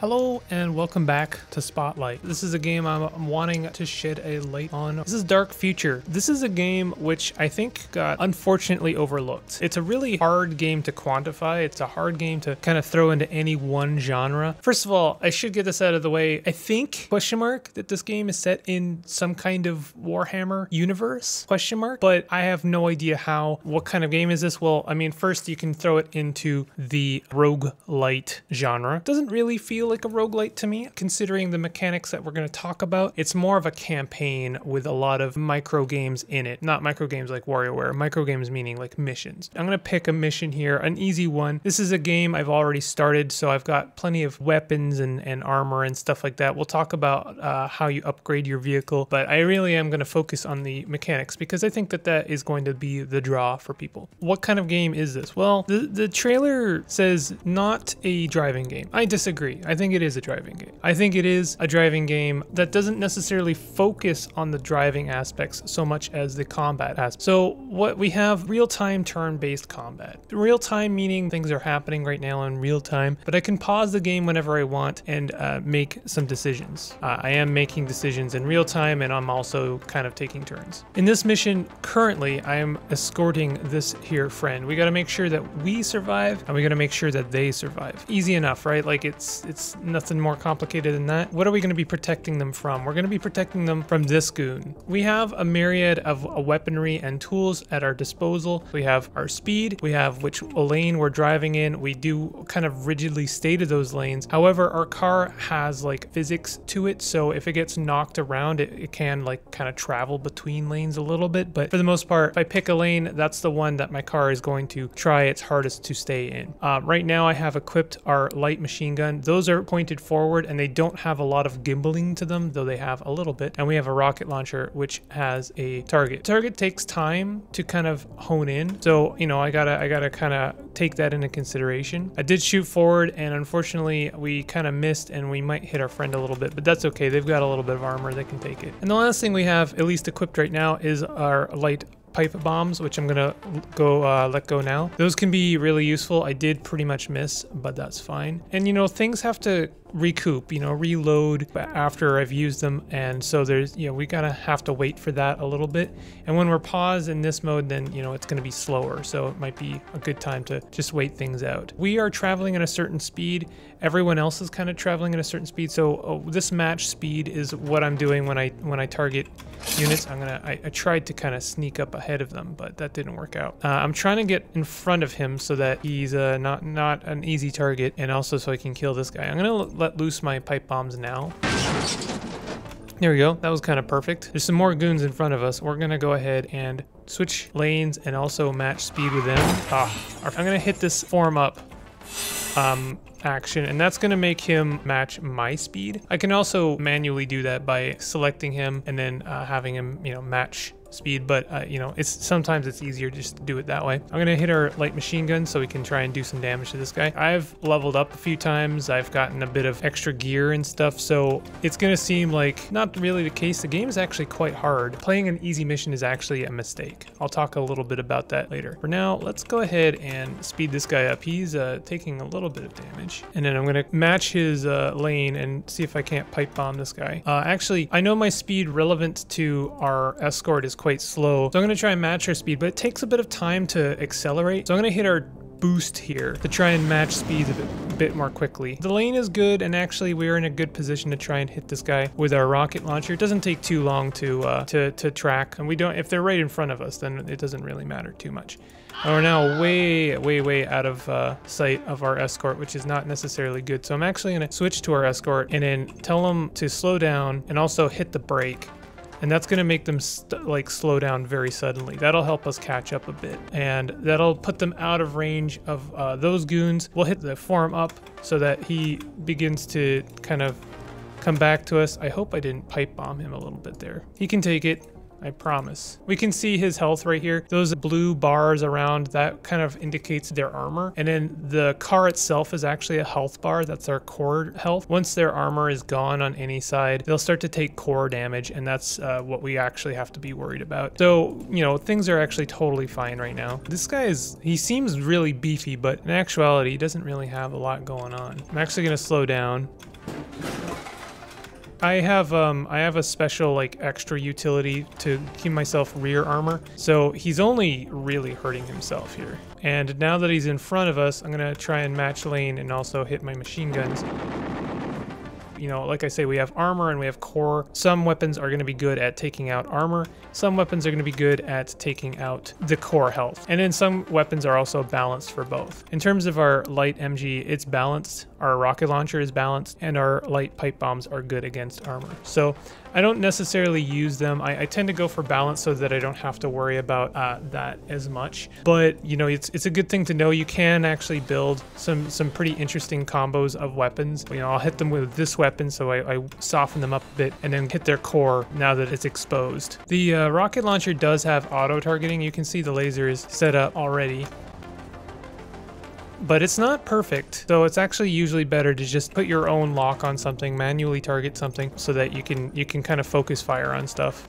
Hello and welcome back to Spotlight. This is a game I'm wanting to shed a light on. This is Dark Future. This is a game which I think got unfortunately overlooked. It's a really hard game to quantify. It's a hard game to kind of throw into any one genre. First of all, I should get this out of the way. I think, that this game is set in some kind of Warhammer universe, but I have no idea how, what kind of game is this? Well, I mean, first you can throw it into the roguelite genre. It doesn't really feel like a roguelite to me, considering the mechanics that we're going to talk about. It's more of a campaign with a lot of micro games in it. Not micro games like WarioWare, micro games meaning like missions. I'm going to pick a mission here, an easy one. This is a game I've already started, so I've got plenty of weapons and armor and stuff like that. We'll talk about how you upgrade your vehicle, but I really am going to focus on the mechanics because I think that that is going to be the draw for people. What kind of game is this? Well, the trailer says not a driving game. I disagree. I think it is a driving game. I think it is a driving game that doesn't necessarily focus on the driving aspects so much as the combat aspects. So what we have, real-time turn-based combat. Real-time meaning things are happening right now in real time, but I can pause the game whenever I want and make some decisions. I am making decisions in real time, and I'm also kind of taking turns. In this mission, currently, I am escorting this here friend. We gotta make sure that we survive, and we gotta make sure that they survive. Easy enough, right? Like it's nothing more complicated than that. What are we going to be protecting them from? We're going to be protecting them from this goon. We have a myriad of weaponry and tools at our disposal. We have our speed. We have which lane we're driving in. We do kind of rigidly state those lanes. However, our car has like physics to it. So if it gets knocked around, it can like kind of travel between lanes a little bit. But for the most part, if I pick a lane, that's the one that my car is going to try its hardest to stay in. Right now I have equipped our light machine gun. Those are pointed forward and they don't have a lot of gimbaling to them, though they have a little bit. And we have a rocket launcher which has a target. Target takes time to kind of hone in, so you know I gotta kind of take that into consideration. I did shoot forward and unfortunately we kind of missed and we might hit our friend a little bit, but that's okay. They've got a little bit of armor, they can take it. And the last thing we have, at least equipped right now, is our light pipe bombs, which I'm gonna go let go now. Those can be really useful. I did pretty much miss, but that's fine. And you know, things have to recoup, you know, reload after I've used them, and so there's, you know, we gotta have to wait for that a little bit. And when we're paused in this mode, then you know it's gonna be slower, so it might be a good time to just wait things out. We are traveling at a certain speed, everyone else is kind of traveling at a certain speed, so this match speed is what I'm doing when I target units. I tried to kind of sneak up ahead of them, but that didn't work out. I'm trying to get in front of him so that he's not an easy target, and also so I can kill this guy. I'm gonna let loose my pipe bombs now. There we go. That was kind of perfect. There's some more goons in front of us. We're gonna go ahead and switch lanes and also match speed with them. I'm gonna hit this form up action, and that's going to make him match my speed. I can also manually do that by selecting him and then having him, you know, match speed, but you know, it's sometimes it's easier just to do it that way. I'm going to hit our light machine gun so we can try and do some damage to this guy. I've leveled up a few times. I've gotten a bit of extra gear and stuff, so it's going to seem like not really the case. The game is actually quite hard. Playing an easy mission is actually a mistake. I'll talk a little bit about that later. For now, let's go ahead and speed this guy up. He's taking a little bit of damage. And then I'm going to match his lane and see if I can't pipe bomb this guy. Actually, I know my speed relevant to our escort is quite slow, so I'm going to try and match her speed, but it takes a bit of time to accelerate. So I'm going to hit our boost here to try and match speeds a bit more quickly. The lane is good, and actually we're in a good position to try and hit this guy with our rocket launcher. It doesn't take too long to track, and we don't, if they're right in front of us, then it doesn't really matter too much. And we're now way out of sight of our escort, which is not necessarily good. So I'm actually going to switch to our escort and then tell them to slow down and also hit the brake. And that's going to make them like slow down very suddenly. That'll help us catch up a bit, and that'll put them out of range of those goons. We'll hit the form up so that he begins to kind of come back to us. I hope I didn't pipe bomb him a little bit there. He can take it, I promise. We can see his health right here. Those blue bars around, that kind of indicates their armor. And then the car itself is actually a health bar. That's our core health. Once their armor is gone on any side, they'll start to take core damage, and that's what we actually have to be worried about. So, you know, things are actually totally fine right now. This guy is, he seems really beefy, but in actuality, he doesn't really have a lot going on. I'm actually gonna slow down. I have a special like extra utility to give myself rear armor. So he's only really hurting himself here. And now that he's in front of us, I'm gonna try and match lane and also hit my machine guns. You know, like I say, we have armor and we have core. Some weapons are going to be good at taking out armor. Some weapons are going to be good at taking out the core health. And then some weapons are also balanced for both. In terms of our light MG, it's balanced. Our rocket launcher is balanced. And our light pipe bombs are good against armor. So I don't necessarily use them. I tend to go for balance so that I don't have to worry about that as much. But, you know, it's a good thing to know. You can actually build some pretty interesting combos of weapons. You know, I'll hit them with this weapon. So I soften them up a bit and then hit their core now that it's exposed. The rocket launcher does have auto targeting. You can see the laser is set up already. But it's not perfect, so it's actually usually better to just put your own lock on something, manually target something so that you can kind of focus fire on stuff.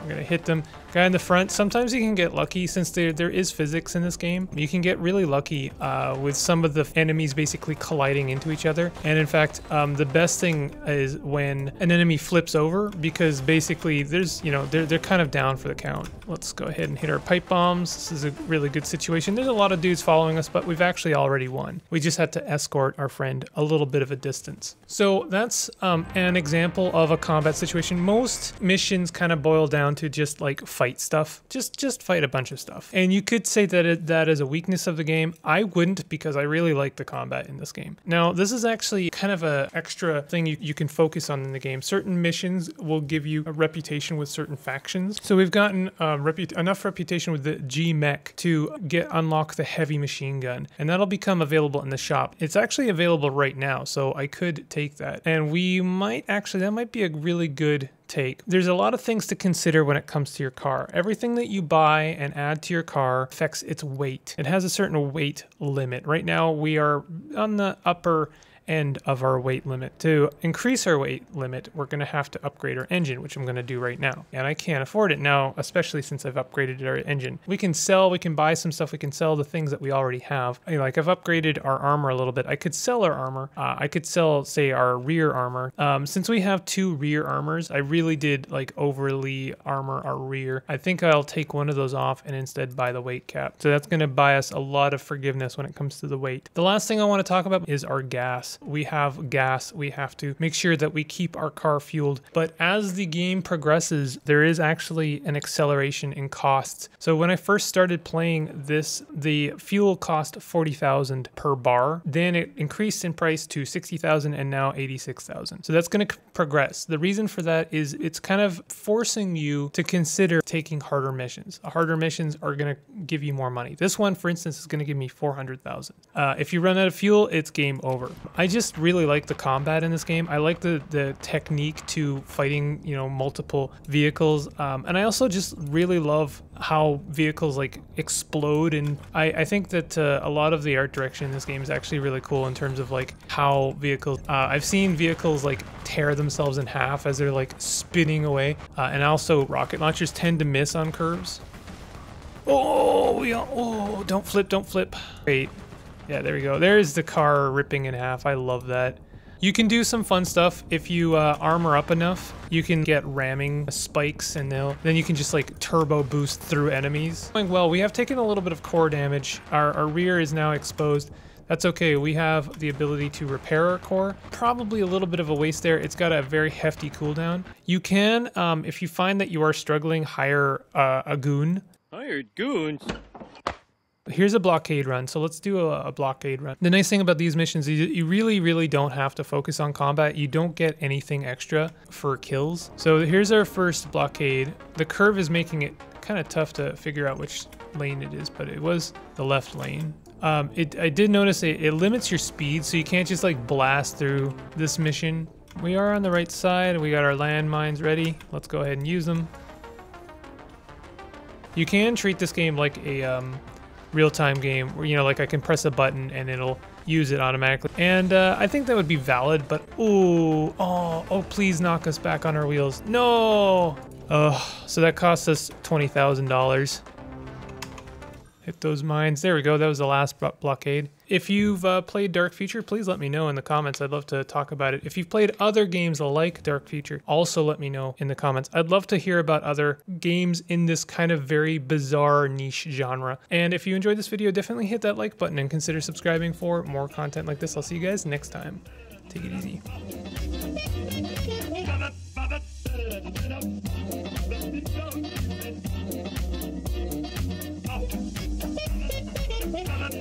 I'm gonna hit them. Guy in the front, sometimes you can get lucky since there is physics in this game. You can get really lucky with some of the enemies basically colliding into each other. And in fact, the best thing is when an enemy flips over, because basically there's, you know, they're kind of down for the count. Let's go ahead and hit our pipe bombs. This is a really good situation. There's a lot of dudes following us, but we've actually already won. We just had to escort our friend a little bit of a distance. So that's an example of a combat situation. Most missions kind of boil down to just like fight stuff, just fight a bunch of stuff, and you could say that that is a weakness of the game. I wouldn't, because I really like the combat in this game. Now this is actually kind of an extra thing you can focus on in the game. Certain missions will give you a reputation with certain factions. So we've gotten enough reputation with the G-Mech to unlock the heavy machine gun, and that'll become available in the shop. It's actually available right now, so I could take that, and we might actually, that might be a really good take. There's a lot of things to consider when it comes to your car. Everything that you buy and add to your car affects its weight. It has a certain weight limit. Right now we are on the upper end of our weight limit. To increase our weight limit, we're going to have to upgrade our engine, which I'm going to do right now. And I can't afford it now, especially since I've upgraded our engine. We can buy some stuff. We can sell the things that we already have. I mean, like I've upgraded our armor a little bit. I could sell our armor. I could sell, say, our rear armor. Since we have two rear armors, I really did like overly armor our rear. I think I'll take one of those off and instead buy the weight cap. So that's going to buy us a lot of forgiveness when it comes to the weight. The last thing I want to talk about is our gas. We have gas. We have to make sure that we keep our car fueled. But as the game progresses, there is actually an acceleration in costs. So when I first started playing this, the fuel cost 40,000 per bar. Then it increased in price to 60,000 and now 86,000. So that's going to progress. The reason for that is it's kind of forcing you to consider taking harder missions. Harder missions are going to give you more money. This one, for instance, is going to give me 400,000. If you run out of fuel, it's game over. I just really like the combat in this game. I like the technique to fighting, you know, multiple vehicles. And I also just really love how vehicles like explode. And I think that a lot of the art direction in this game is actually really cool in terms of like how vehicles, I've seen vehicles like tear themselves in half as they're like spinning away. And also rocket launchers tend to miss on curves. Oh, don't flip, don't flip. Wait. Yeah, there we go. There's the car ripping in half. I love that. You can do some fun stuff. If you armor up enough, you can get ramming spikes, and then you can just like turbo boost through enemies. Well, we have taken a little bit of core damage. Our rear is now exposed. That's okay, we have the ability to repair our core. Probably a little bit of a waste there. It's got a very hefty cooldown. You can, if you find that you are struggling, hire a goon. Hired goons? Here's a blockade run. So let's do a blockade run. The nice thing about these missions is you really don't have to focus on combat. You don't get anything extra for kills. So here's our first blockade. The curve is making it kind of tough to figure out which lane it is, but it was the left lane. I did notice it limits your speed, so you can't just like blast through this mission. We are on the right side. We got our landmines ready. Let's go ahead and use them. You can treat this game like a real-time game where, you know, like I can press a button and it'll use it automatically, and I think that would be valid. But oh please knock us back on our wheels. No. Oh, so that cost us $20,000. Hit those mines. There we go. That was the last blockade. If you've played Dark Future, please let me know in the comments. I'd love to talk about it. If you've played other games like Dark Future, also let me know in the comments. I'd love to hear about other games in this kind of very bizarre niche genre. And if you enjoyed this video, definitely hit that like button and consider subscribing for more content like this. I'll see you guys next time. Take it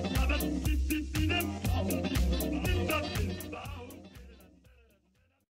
easy.